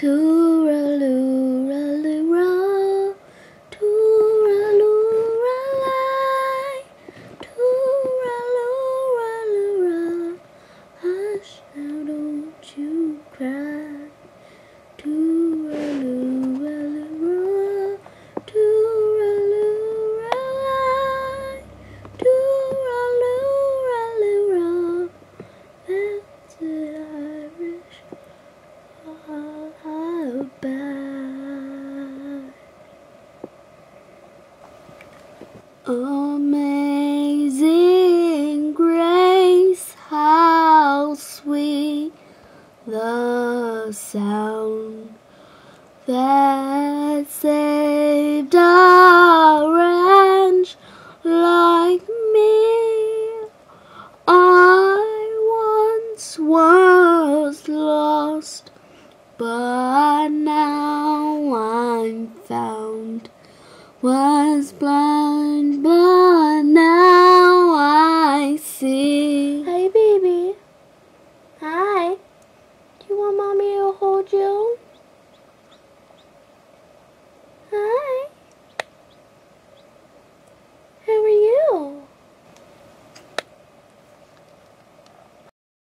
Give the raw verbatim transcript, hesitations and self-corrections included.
Tooraloo-ra-loo-ra, tooraloo-ra-lay, tooraloo-ra-loo-ra, hush now don't you cry. Tooraloo-ra-loo-ra, tooraloo-ra-lay, tooraloo-ra-loo-ra, that's it. Amazing grace, how sweet the sound that saved a wretch like me. I once was lost, but now I'm found, was blind.